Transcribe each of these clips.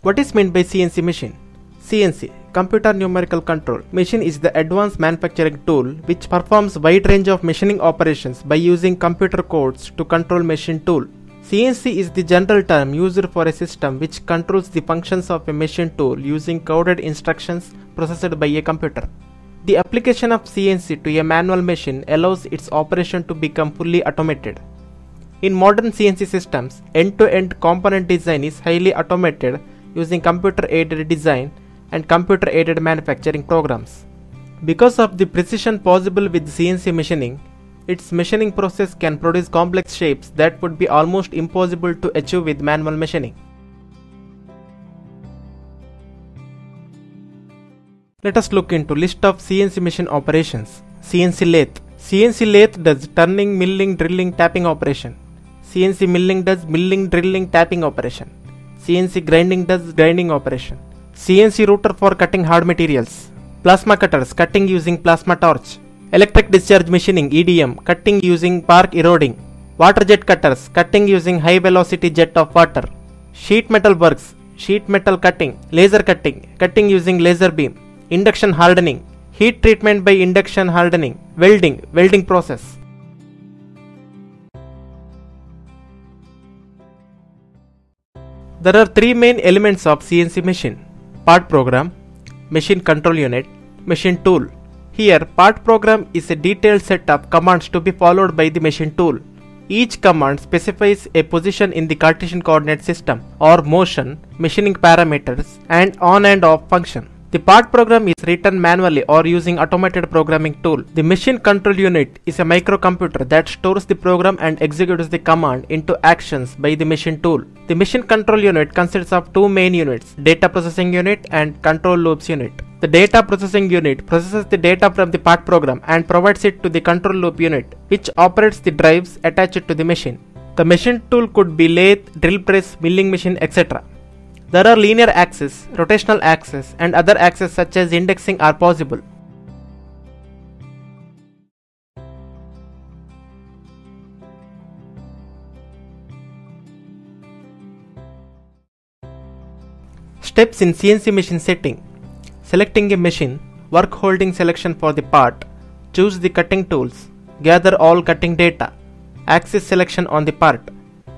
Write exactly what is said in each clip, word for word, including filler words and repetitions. What is meant by C N C machine? C N C, Computer Numerical Control, machine is the advanced manufacturing tool which performs wide range of machining operations by using computer codes to control machine tool. C N C is the general term used for a system which controls the functions of a machine tool using coded instructions processed by a computer. The application of C N C to a manual machine allows its operation to become fully automated. In modern C N C systems, end-to-end component design is highly automated using computer-aided design and computer-aided manufacturing programs. Because of the precision possible with C N C machining, its machining process can produce complex shapes that would be almost impossible to achieve with manual machining. Let us look into list of C N C machine operations. C N C lathe. C N C lathe does turning, milling, drilling, tapping operation. C N C milling does milling, drilling, tapping operation. C N C grinding does grinding operation. C N C router for cutting hard materials. Plasma cutters, cutting using plasma torch. Electric discharge machining E D M, cutting using spark eroding. Water jet cutters, cutting using high velocity jet of water. Sheet metal works, sheet metal cutting, laser cutting, cutting using laser beam. Induction hardening, heat treatment by induction hardening, welding, welding process. There are three main elements of C N C machine: part program, machine control unit, machine tool. Here, part program is a detailed set of commands to be followed by the machine tool. Each command specifies a position in the Cartesian coordinate system or motion, machining parameters, and on and off function. The part program is written manually or using automated programming tool. The machine control unit is a microcomputer that stores the program and executes the command into actions by the machine tool. The machine control unit consists of two main units, data processing unit and control loops unit. The data processing unit processes the data from the part program and provides it to the control loop unit, which operates the drives attached to the machine. The machine tool could be lathe, drill press, milling machine, et cetera. There are linear axes, rotational axes, and other axes such as indexing are possible. Steps in C N C machine setting: selecting a machine, work holding selection for the part, choose the cutting tools, gather all cutting data, axis selection on the part,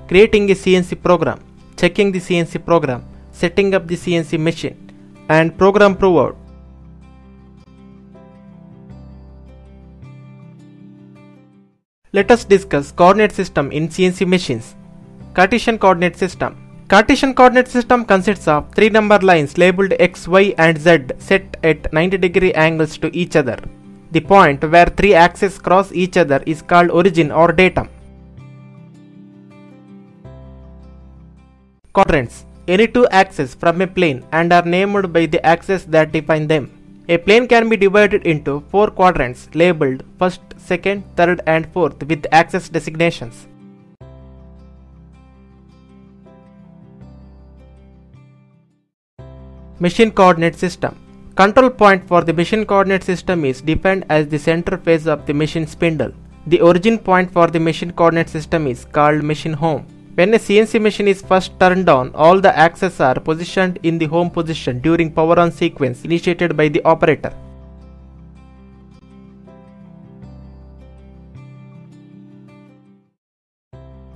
creating a C N C program, checking the C N C program, setting up the C N C machine, and program prover. Let us discuss coordinate system in C N C machines. Cartesian coordinate system. Cartesian coordinate system consists of three number lines labeled X, Y, and Z set at ninety degree angles to each other. The point where three axes cross each other is called origin or datum. Quadrants. Any two axes from a plane and are named by the axes that define them. A plane can be divided into four quadrants labeled first, second, third, and fourth with axis designations. Machine coordinate system. Control point for the machine coordinate system is defined as the center face of the machine spindle. The origin point for the machine coordinate system is called machine home. When a C N C machine is first turned on, all the axes are positioned in the home position during power-on sequence initiated by the operator.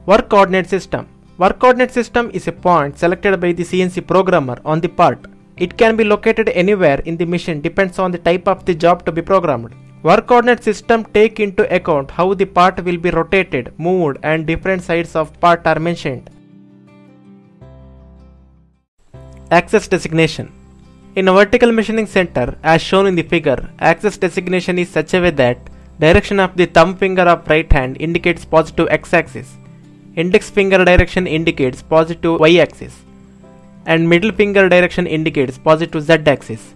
Work coordinate system. Work coordinate system is a point selected by the C N C programmer on the part. It can be located anywhere in the machine, depends on the type of the job to be programmed. Work coordinate system take into account how the part will be rotated, moved, and different sides of part are mentioned. Axis designation. In a vertical machining center, as shown in the figure, axis designation is such a way that direction of the thumb finger of right hand indicates positive x-axis, index finger direction indicates positive y-axis, and middle finger direction indicates positive z-axis.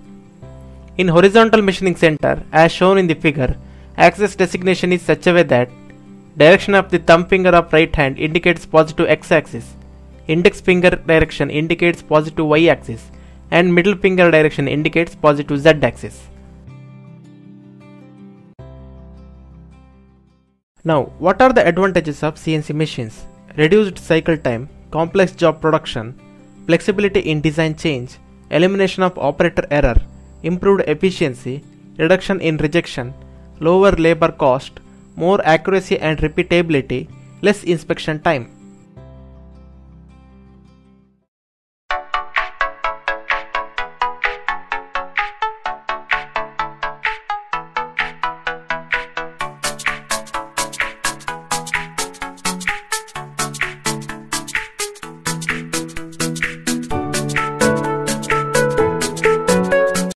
In horizontal machining center, as shown in the figure, axis designation is such a way that direction of the thumb finger of right hand indicates positive x-axis, index finger direction indicates positive y-axis, and middle finger direction indicates positive z-axis. Now, what are the advantages of C N C machines? Reduced cycle time, complex job production, flexibility in design change, elimination of operator error, improved efficiency, reduction in rejection, lower labor cost, more accuracy and repeatability, less inspection time.